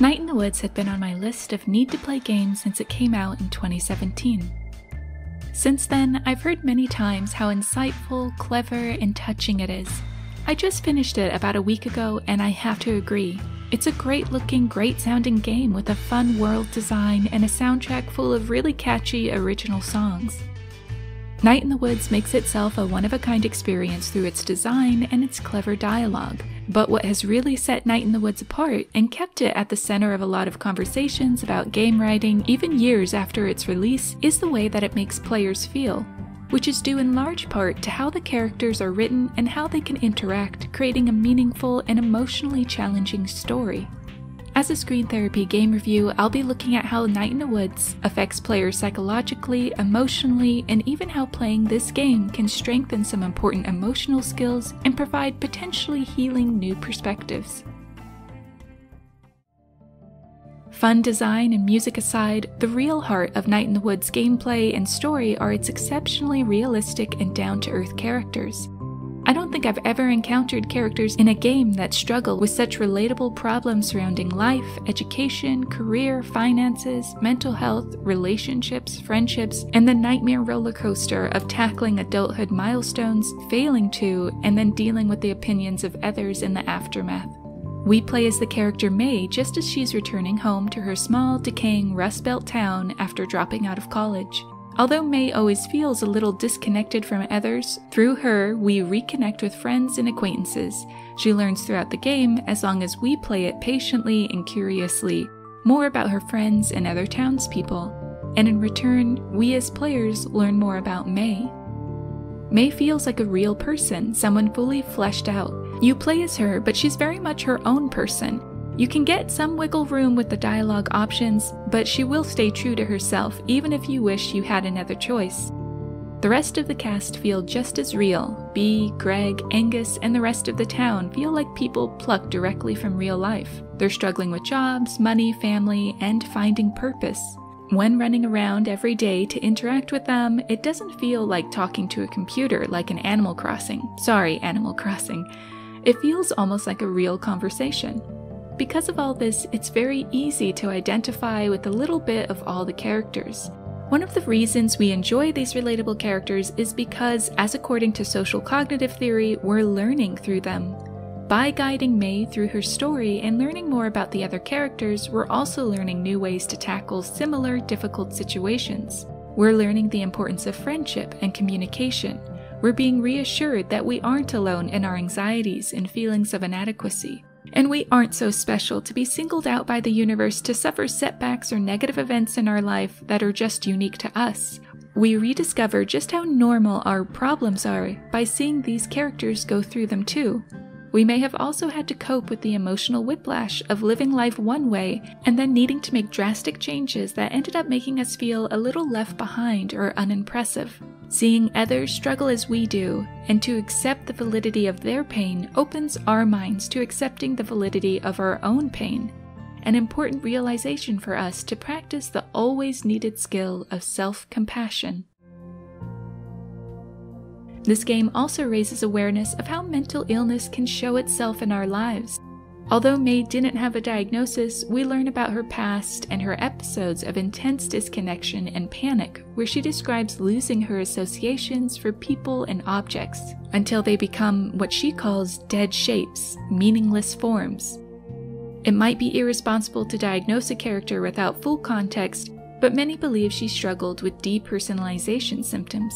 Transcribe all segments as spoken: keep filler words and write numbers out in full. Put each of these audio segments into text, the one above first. Night in the Woods had been on my list of need-to-play games since it came out in twenty seventeen. Since then, I've heard many times how insightful, clever, and touching it is. I just finished it about a week ago, and I have to agree. It's a great-looking, great-sounding game with a fun world design and a soundtrack full of really catchy, original songs. Night in the Woods makes itself a one-of-a-kind experience through its design and its clever dialogue, but what has really set Night in the Woods apart and kept it at the center of a lot of conversations about game writing even years after its release is the way that it makes players feel, which is due in large part to how the characters are written and how they can interact, creating a meaningful and emotionally challenging story. As a Screen Therapy game review, I'll be looking at how Night in the Woods affects players psychologically, emotionally, and even how playing this game can strengthen some important emotional skills and provide potentially healing new perspectives. Fun design and music aside, the real heart of Night in the Woods' gameplay and story are its exceptionally realistic and down-to-earth characters. I don't think I've ever encountered characters in a game that struggle with such relatable problems surrounding life, education, career, finances, mental health, relationships, friendships, and the nightmare roller coaster of tackling adulthood milestones, failing to, and then dealing with the opinions of others in the aftermath. We play as the character May just as she's returning home to her small, decaying Rust Belt town after dropping out of college. Although May always feels a little disconnected from others, through her, we reconnect with friends and acquaintances. She learns throughout the game, as long as we play it patiently and curiously, more about her friends and other townspeople. And in return, we as players learn more about May. May feels like a real person, someone fully fleshed out. You play as her, but she's very much her own person. You can get some wiggle room with the dialogue options, but she will stay true to herself, even if you wish you had another choice. The rest of the cast feel just as real. Bea, Greg, Angus, and the rest of the town feel like people plucked directly from real life. They're struggling with jobs, money, family, and finding purpose. When running around every day to interact with them, it doesn't feel like talking to a computer like in Animal Crossing. Sorry, Animal Crossing. It feels almost like a real conversation. Because of all this, it's very easy to identify with a little bit of all the characters. One of the reasons we enjoy these relatable characters is because, as according to social cognitive theory, we're learning through them. By guiding May through her story and learning more about the other characters, we're also learning new ways to tackle similar, difficult situations. We're learning the importance of friendship and communication. We're being reassured that we aren't alone in our anxieties and feelings of inadequacy. And we aren't so special to be singled out by the universe to suffer setbacks or negative events in our life that are just unique to us. We rediscover just how normal our problems are by seeing these characters go through them too. We may have also had to cope with the emotional whiplash of living life one way and then needing to make drastic changes that ended up making us feel a little left behind or unimpressive. Seeing others struggle as we do, and to accept the validity of their pain, opens our minds to accepting the validity of our own pain, an important realization for us to practice the always needed skill of self-compassion. This game also raises awareness of how mental illness can show itself in our lives. Although May didn't have a diagnosis, we learn about her past and her episodes of intense disconnection and panic, where she describes losing her associations for people and objects, until they become what she calls dead shapes, meaningless forms. It might be irresponsible to diagnose a character without full context, but many believe she struggled with depersonalization symptoms.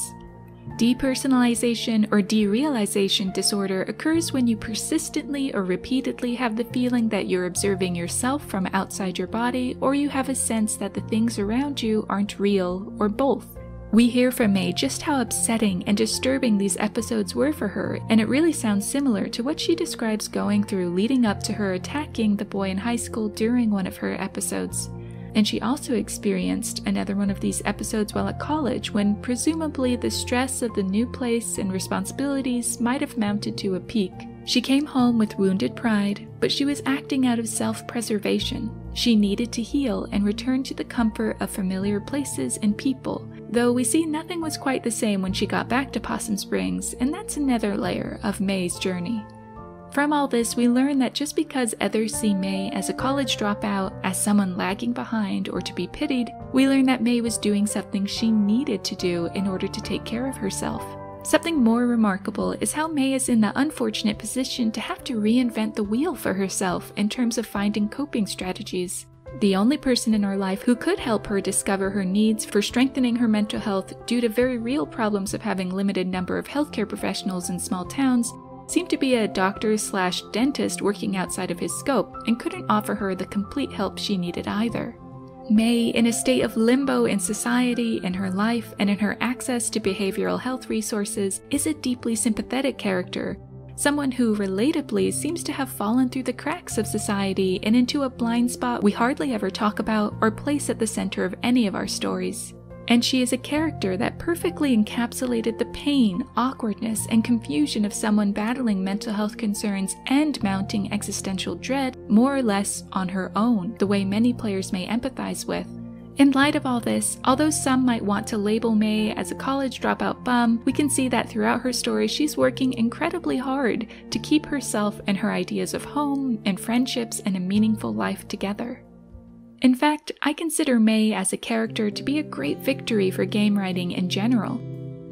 Depersonalization or derealization disorder occurs when you persistently or repeatedly have the feeling that you're observing yourself from outside your body, or you have a sense that the things around you aren't real, or both. We hear from May just how upsetting and disturbing these episodes were for her, and it really sounds similar to what she describes going through leading up to her attacking the boy in high school during one of her episodes. And she also experienced another one of these episodes while at college, when presumably the stress of the new place and responsibilities might have mounted to a peak. She came home with wounded pride, but she was acting out of self-preservation. She needed to heal and return to the comfort of familiar places and people, though we see nothing was quite the same when she got back to Possum Springs, and that's another layer of May's journey. From all this, we learn that just because others see May as a college dropout, as someone lagging behind or to be pitied, we learn that May was doing something she needed to do in order to take care of herself. Something more remarkable is how May is in the unfortunate position to have to reinvent the wheel for herself in terms of finding coping strategies. The only person in her life who could help her discover her needs for strengthening her mental health due to very real problems of having limited number of healthcare professionals in small towns seemed to be a doctor slash dentist working outside of his scope and couldn't offer her the complete help she needed either. May, in a state of limbo in society, in her life, and in her access to behavioral health resources, is a deeply sympathetic character, someone who, relatably, seems to have fallen through the cracks of society and into a blind spot we hardly ever talk about or place at the center of any of our stories. And she is a character that perfectly encapsulated the pain, awkwardness, and confusion of someone battling mental health concerns and mounting existential dread, more or less on her own, the way many players may empathize with. In light of all this, although some might want to label May as a college dropout bum, we can see that throughout her story she's working incredibly hard to keep herself and her ideas of home and friendships and a meaningful life together. In fact, I consider May as a character to be a great victory for game writing in general.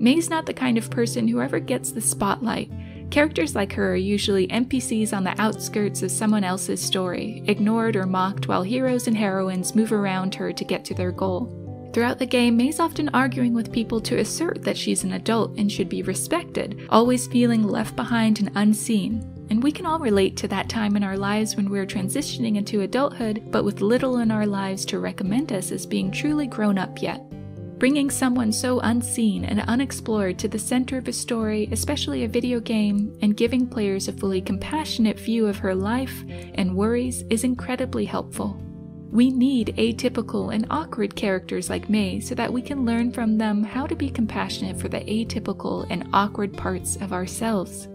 May's not the kind of person who ever gets the spotlight. Characters like her are usually N P Cs on the outskirts of someone else's story, ignored or mocked while heroes and heroines move around her to get to their goal. Throughout the game, May's often arguing with people to assert that she's an adult and should be respected, always feeling left behind and unseen. And we can all relate to that time in our lives when we're transitioning into adulthood, but with little in our lives to recommend us as being truly grown up yet. Bringing someone so unseen and unexplored to the center of a story, especially a video game, and giving players a fully compassionate view of her life and worries is incredibly helpful. We need atypical and awkward characters like May so that we can learn from them how to be compassionate for the atypical and awkward parts of ourselves.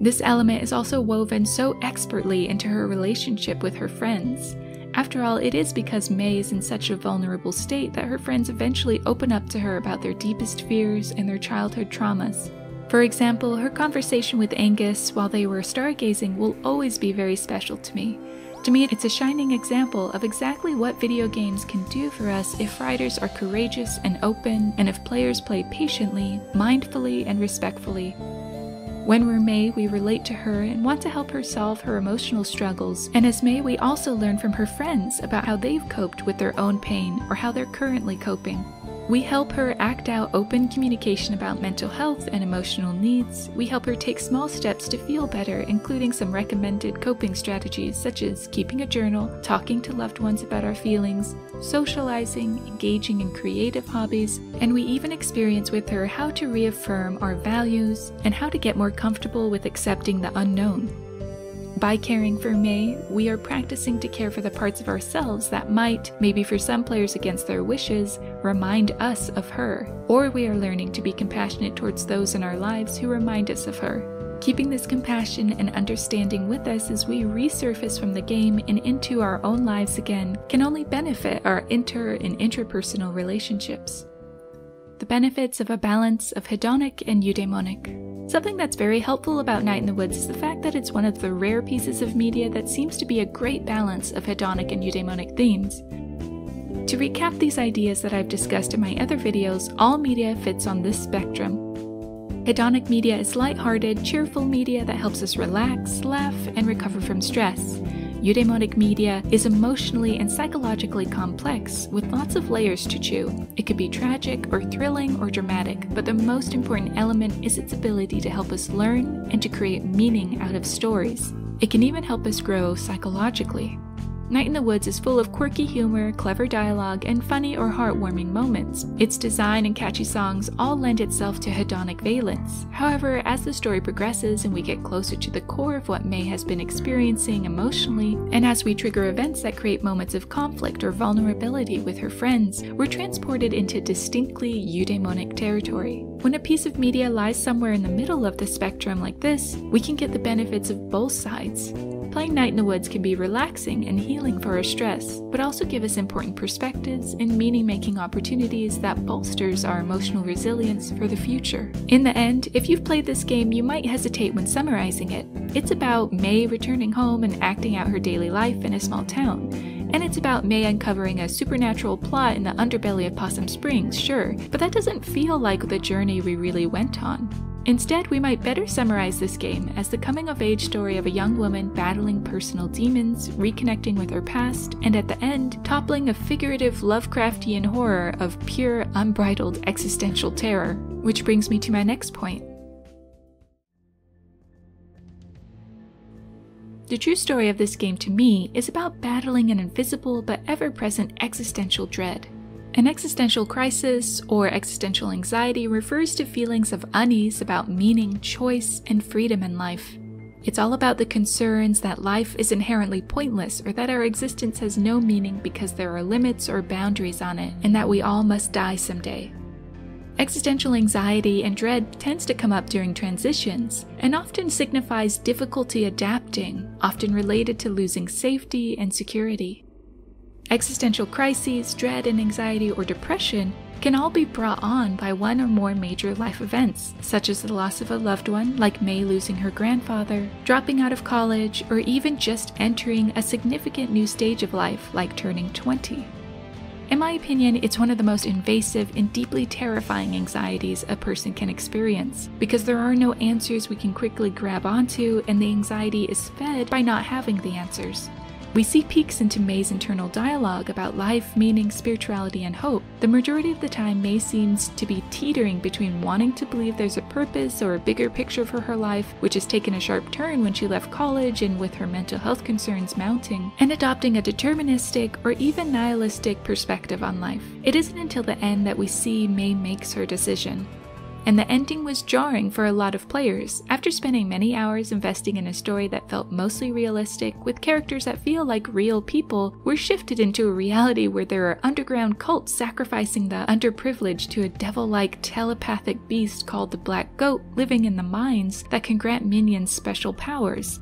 This element is also woven so expertly into her relationship with her friends. After all, it is because May is in such a vulnerable state that her friends eventually open up to her about their deepest fears and their childhood traumas. For example, her conversation with Angus while they were stargazing will always be very special to me. To me, it's a shining example of exactly what video games can do for us if writers are courageous and open, and if players play patiently, mindfully, and respectfully. When we're May, we relate to her and want to help her solve her emotional struggles, and as May, we also learn from her friends about how they've coped with their own pain or how they're currently coping. We help her act out open communication about mental health and emotional needs. We help her take small steps to feel better, including some recommended coping strategies such as keeping a journal, talking to loved ones about our feelings, socializing, engaging in creative hobbies, and we even experience with her how to reaffirm our values and how to get more comfortable with accepting the unknown. By caring for May, we are practicing to care for the parts of ourselves that might, maybe for some players against their wishes, remind us of her, or we are learning to be compassionate towards those in our lives who remind us of her. Keeping this compassion and understanding with us as we resurface from the game and into our own lives again can only benefit our inter- and interpersonal relationships. The benefits of a balance of hedonic and eudaimonic. Something that's very helpful about Night in the Woods is the fact that it's one of the rare pieces of media that seems to be a great balance of hedonic and eudaimonic themes. To recap these ideas that I've discussed in my other videos, all media fits on this spectrum. Hedonic media is lighthearted, cheerful media that helps us relax, laugh, and recover from stress. Eudaimonic media is emotionally and psychologically complex, with lots of layers to chew. It could be tragic or thrilling or dramatic, but the most important element is its ability to help us learn and to create meaning out of stories. It can even help us grow psychologically. Night in the Woods is full of quirky humor, clever dialogue, and funny or heartwarming moments. Its design and catchy songs all lend itself to hedonic valence. However, as the story progresses and we get closer to the core of what May has been experiencing emotionally, and as we trigger events that create moments of conflict or vulnerability with her friends, we're transported into distinctly eudaimonic territory. When a piece of media lies somewhere in the middle of the spectrum like this, we can get the benefits of both sides. Playing Night in the Woods can be relaxing and healing for our stress, but also give us important perspectives and meaning-making opportunities that bolsters our emotional resilience for the future. In the end, if you've played this game, you might hesitate when summarizing it. It's about May returning home and acting out her daily life in a small town, and it's about May uncovering a supernatural plot in the underbelly of Possum Springs, sure, but that doesn't feel like the journey we really went on. Instead, we might better summarize this game as the coming-of-age story of a young woman battling personal demons, reconnecting with her past, and at the end, toppling a figurative Lovecraftian horror of pure, unbridled existential terror. Which brings me to my next point. The true story of this game to me is about battling an invisible but ever-present existential dread. An existential crisis or existential anxiety refers to feelings of unease about meaning, choice, and freedom in life. It's all about the concerns that life is inherently pointless or that our existence has no meaning because there are limits or boundaries on it, and that we all must die someday. Existential anxiety and dread tends to come up during transitions, and often signifies difficulty adapting, often related to losing safety and security. Existential crises, dread and anxiety, or depression can all be brought on by one or more major life events, such as the loss of a loved one, like May losing her grandfather, dropping out of college, or even just entering a significant new stage of life, like turning twenty. In my opinion, it's one of the most invasive and deeply terrifying anxieties a person can experience, because there are no answers we can quickly grab onto, and the anxiety is fed by not having the answers. We see peeks into May's internal dialogue about life, meaning, spirituality, and hope. The majority of the time, May seems to be teetering between wanting to believe there's a purpose or a bigger picture for her life, which has taken a sharp turn when she left college and with her mental health concerns mounting, and adopting a deterministic or even nihilistic perspective on life. It isn't until the end that we see May makes her decision. And the ending was jarring for a lot of players. After spending many hours investing in a story that felt mostly realistic, with characters that feel like real people, we're shifted into a reality where there are underground cults sacrificing the underprivileged to a devil-like telepathic beast called the Black Goat living in the mines that can grant minions special powers.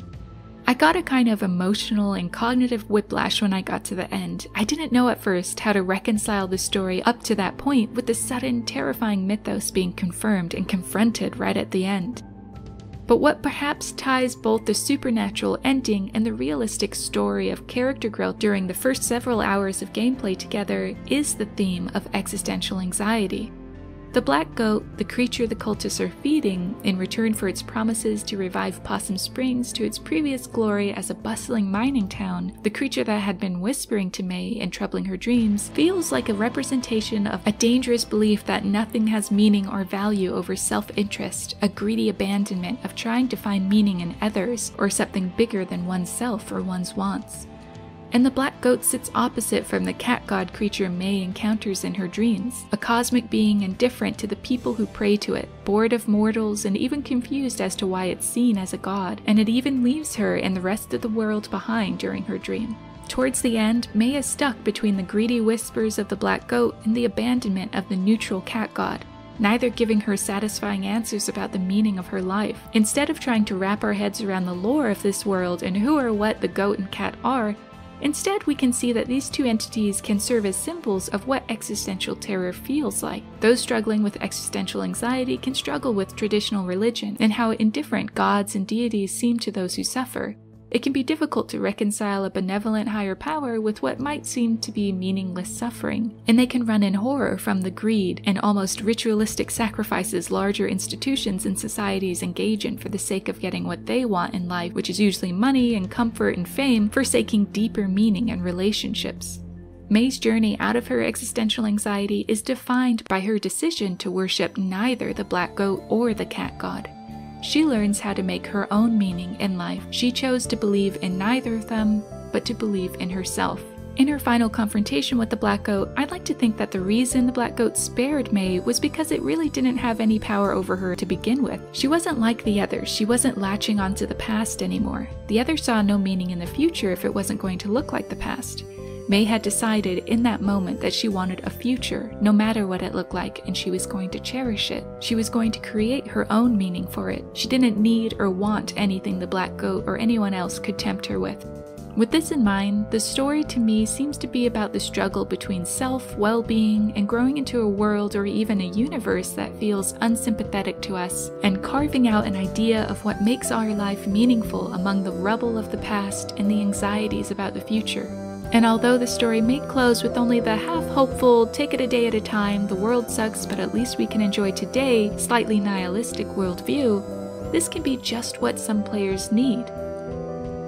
I got a kind of emotional and cognitive whiplash when I got to the end. I didn't know at first how to reconcile the story up to that point with the sudden, terrifying mythos being confirmed and confronted right at the end. But what perhaps ties both the supernatural ending and the realistic story of character growth during the first several hours of gameplay together is the theme of existential anxiety. The Black Goat, the creature the cultists are feeding, in return for its promises to revive Possum Springs to its previous glory as a bustling mining town, the creature that had been whispering to May and troubling her dreams, feels like a representation of a dangerous belief that nothing has meaning or value over self-interest, a greedy abandonment of trying to find meaning in others or something bigger than oneself or one's wants. And the Black Goat sits opposite from the Cat God creature May encounters in her dreams, a cosmic being indifferent to the people who pray to it, bored of mortals and even confused as to why it's seen as a god, and it even leaves her and the rest of the world behind during her dream. Towards the end, May is stuck between the greedy whispers of the Black Goat and the abandonment of the neutral Cat God, neither giving her satisfying answers about the meaning of her life. Instead of trying to wrap our heads around the lore of this world and who or what the goat and cat are, instead, we can see that these two entities can serve as symbols of what existential terror feels like. Those struggling with existential anxiety can struggle with traditional religion and how indifferent gods and deities seem to those who suffer. It can be difficult to reconcile a benevolent higher power with what might seem to be meaningless suffering, and they can run in horror from the greed and almost ritualistic sacrifices larger institutions and societies engage in for the sake of getting what they want in life, which is usually money and comfort and fame, forsaking deeper meaning and relationships. May's journey out of her existential anxiety is defined by her decision to worship neither the Black Goat or the Cat God. She learns how to make her own meaning in life. She chose to believe in neither of them, but to believe in herself. In her final confrontation with the Black Goat, I'd like to think that the reason the Black Goat spared May was because it really didn't have any power over her to begin with. She wasn't like the others. She wasn't latching onto the past anymore. The others saw no meaning in the future if it wasn't going to look like the past. May had decided in that moment that she wanted a future, no matter what it looked like, and she was going to cherish it. She was going to create her own meaning for it. She didn't need or want anything the Black Goat or anyone else could tempt her with. With this in mind, the story to me seems to be about the struggle between self, well-being, and growing into a world or even a universe that feels unsympathetic to us, and carving out an idea of what makes our life meaningful among the rubble of the past and the anxieties about the future. And although the story may close with only the half-hopeful, take it a day at a time, the world sucks but at least we can enjoy today, slightly nihilistic worldview, this can be just what some players need.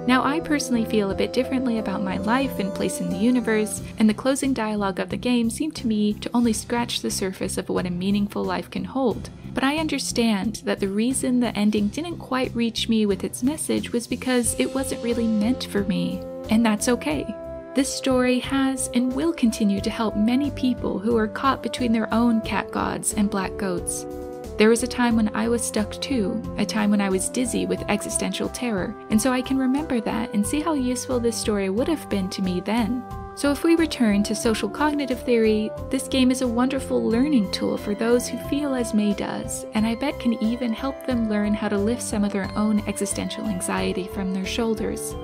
Now, I personally feel a bit differently about my life and place in the universe, and the closing dialogue of the game seemed to me to only scratch the surface of what a meaningful life can hold. But I understand that the reason the ending didn't quite reach me with its message was because it wasn't really meant for me, and that's okay. This story has and will continue to help many people who are caught between their own cat gods and black goats. There was a time when I was stuck too, a time when I was dizzy with existential terror, and so I can remember that and see how useful this story would have been to me then. So if we return to social cognitive theory, this game is a wonderful learning tool for those who feel as May does, and I bet can even help them learn how to lift some of their own existential anxiety from their shoulders.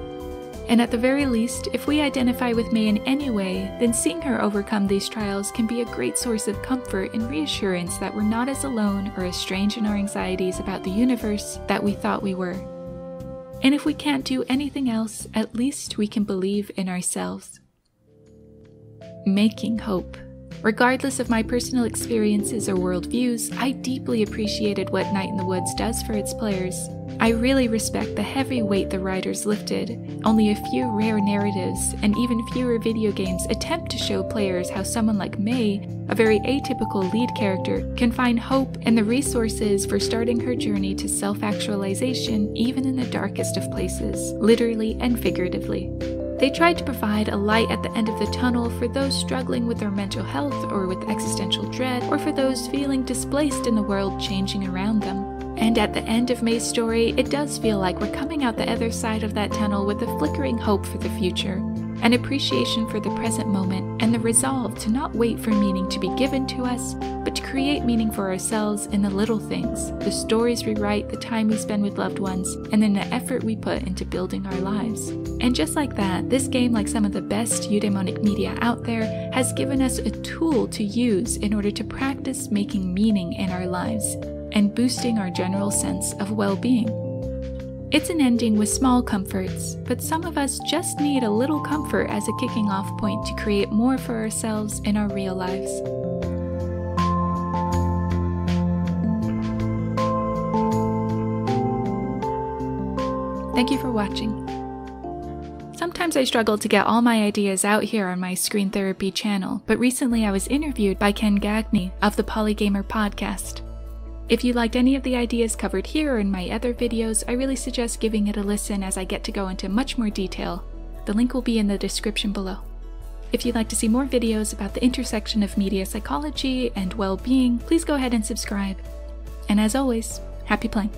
And at the very least, if we identify with May in any way, then seeing her overcome these trials can be a great source of comfort and reassurance that we're not as alone or as strange in our anxieties about the universe that we thought we were. And if we can't do anything else, at least we can believe in ourselves. Making hope. Regardless of my personal experiences or worldviews, I deeply appreciated what Night in the Woods does for its players. I really respect the heavy weight the writers lifted. Only a few rare narratives, and even fewer video games, attempt to show players how someone like May, a very atypical lead character, can find hope and the resources for starting her journey to self-actualization even in the darkest of places, literally and figuratively. They tried to provide a light at the end of the tunnel for those struggling with their mental health or with existential dread, or for those feeling displaced in the world changing around them. And at the end of May's story, it does feel like we're coming out the other side of that tunnel with a flickering hope for the future, an appreciation for the present moment, and the resolve to not wait for meaning to be given to us, but to create meaning for ourselves in the little things, the stories we write, the time we spend with loved ones, and then the effort we put into building our lives. And just like that, this game, like some of the best eudaimonic media out there, has given us a tool to use in order to practice making meaning in our lives and boosting our general sense of well-being. It's an ending with small comforts, but some of us just need a little comfort as a kicking off point to create more for ourselves in our real lives. Thank you for watching. Sometimes I struggle to get all my ideas out here on my Screen Therapy channel, but recently I was interviewed by Ken Gagne of the Polygamer Podcast. If you liked any of the ideas covered here or in my other videos, I really suggest giving it a listen as I get to go into much more detail. The link will be in the description below. If you'd like to see more videos about the intersection of media psychology and well-being, please go ahead and subscribe. And as always, happy playing!